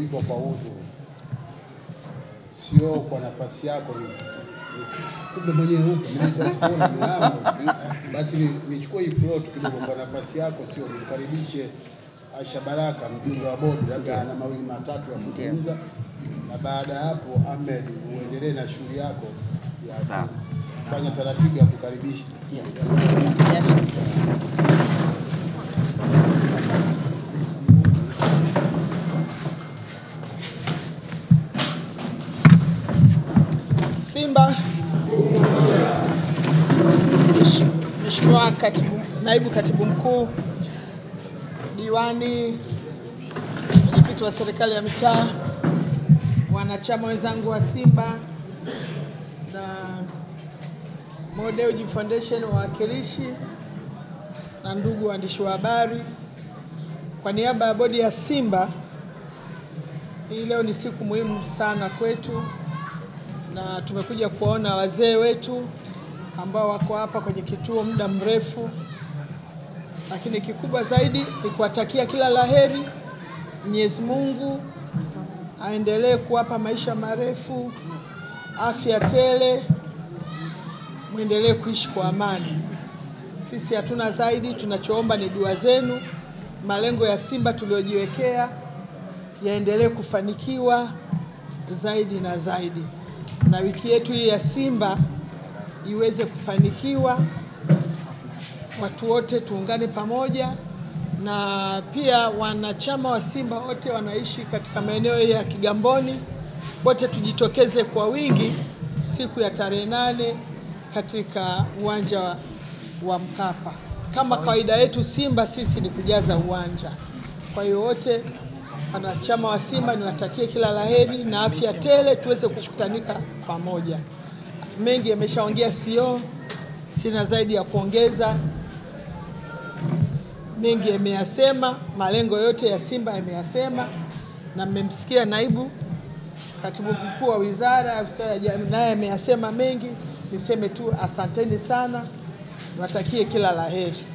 Kuitwa kwa utu, sio kwa nafasi yako. Kumbe mwenyewe huko nilikuwa basi nichukue hii plot kidogo kwa nafasi yako, sio nikaribishe Asha Baraka mjumbe wa bodi, labda ana mawili matatu ya kutunza, na baada hapo Ahmed uendelee na shughuli yako ya kufanya taratibu ya kukaribisha. Yes. Simba Mshua Naibu Katibu Mkuu Diwani, mwenyekiti wa serikali ya mitaa, wanachama wenzangu wa Simba na Mo Dewji Foundation wawakilishi na ndugu waandishi wa habari, kwa niaba ya bodi ya Simba, hii leo ni siku muhimu sana kwetu na tumekuja kuona wazee wetu ambao wako hapa kwenye kituo muda mrefu, lakini kikubwa zaidi ni kuwatakia kila laheri. Mwenyezi Mungu aendelee kuwapa maisha marefu, afya tele, muendelee kuishi kwa amani. Sisi hatuna zaidi, tunachoomba ni dua zenu. Malengo ya Simba tuliojiwekea yaendelee kufanikiwa zaidi na zaidi, na wiki yetu hii ya Simba iweze kufanikiwa. Watu wote tuungane pamoja, na pia wanachama wa Simba wote wanaishi katika maeneo ya Kigamboni, wote tujitokeze kwa wingi siku ya tarehe 8 katika uwanja wa Mkapa. Kama kawaida yetu Simba sisi ni kujaza uwanja. Kwa hiyo wote wanachama wa Simba niwatakie kila laheri na afya tele, tuweze kushukutanika pamoja. Mengi ameshaongea, sio sina zaidi ya kuongeza. Mengi ameyasema, malengo yote ya Simba ameyasema, na mmemsikia naibu katibu mkuu wa wizara naye ameyasema mengi. Niseme tu asanteni sana, niwatakie kila laheri.